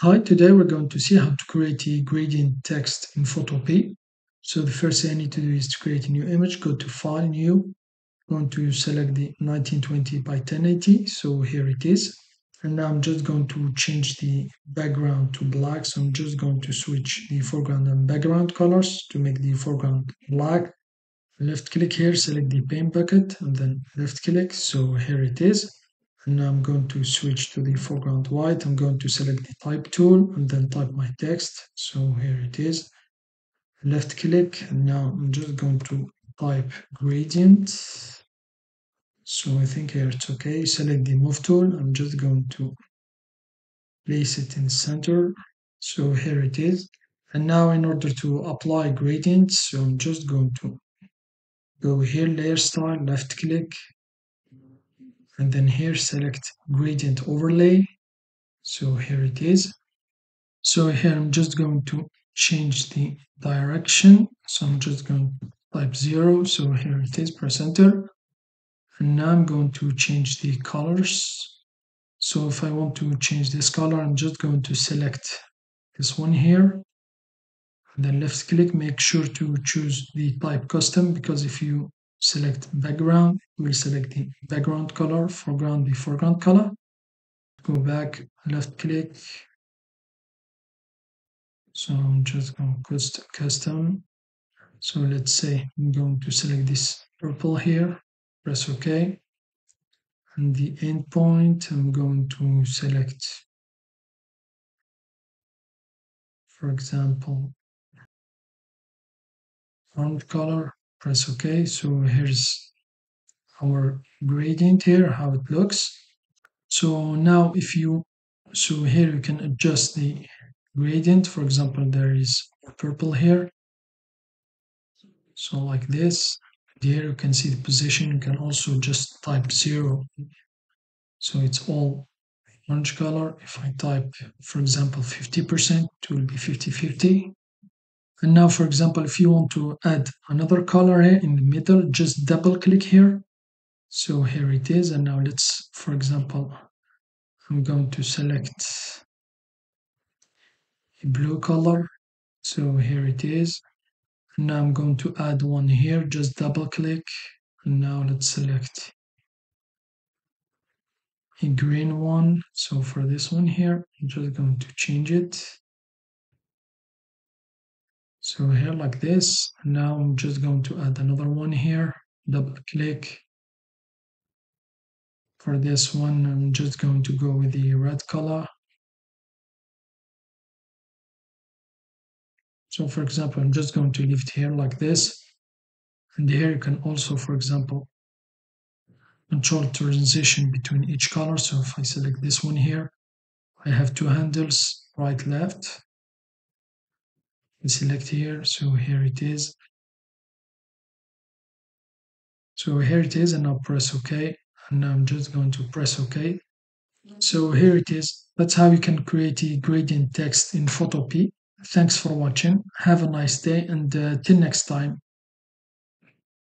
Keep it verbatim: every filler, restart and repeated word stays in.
Hi, today we're going to see how to create a gradient text in Photopea. So the first thing I need to do is to create a new image. Go to File, New. I'm going to select the nineteen twenty by ten eighty. So here it is. And now I'm just going to change the background to black. So I'm just going to switch the foreground and background colors to make the foreground black. Left click here, select the paint bucket, and then left click. So here it is. And now I'm going to switch to the foreground white. I'm going to select the type tool and then type my text. So here it is. Left click. And now I'm just going to type gradient. So I think here it's okay. Select the move tool. I'm just going to place it in center. So here it is. And now in order to apply gradients, so I'm just going to go here, layer style, left click. And then here, select gradient overlay. So here it is. So here I'm just going to change the direction. So I'm just going to type zero. So here it is, press enter. And now I'm going to change the colors. So if I want to change this color, I'm just going to select this one here. And then left click, make sure to choose the type custom, because if you select background, we'll select the background color, foreground the foreground color. Go back, left click. So I'm just going to custom. So let's say I'm going to select this purple here, press OK. And the endpoint, I'm going to select, for example, font color. Press OK. So here's our gradient here, how it looks. So now if you, so here you can adjust the gradient. For example, there is purple here. So like this. Here you can see the position. You can also just type zero. So it's all orange color. If I type, for example, fifty percent, it will be fifty fifty. And now, for example, if you want to add another color here in the middle, just double click here. So here it is. And now let's, for example, I'm going to select a blue color. So here it is. And now I'm going to add one here. Just double click. And now let's select a green one. So for this one here, I'm just going to change it. So here like this. Now I'm just going to add another one here. Double click. For this one, I'm just going to go with the red color. So for example, I'm just going to leave it here like this. And here you can also, for example, control transition between each color. So if I select this one here, I have two handles, right, left. Select here. So here it is. So here it is. And I'll press OK. And now I'm just going to press OK. So here it is. That's how you can create a gradient text in Photopea. Thanks for watching. Have a nice day, and uh, till next time.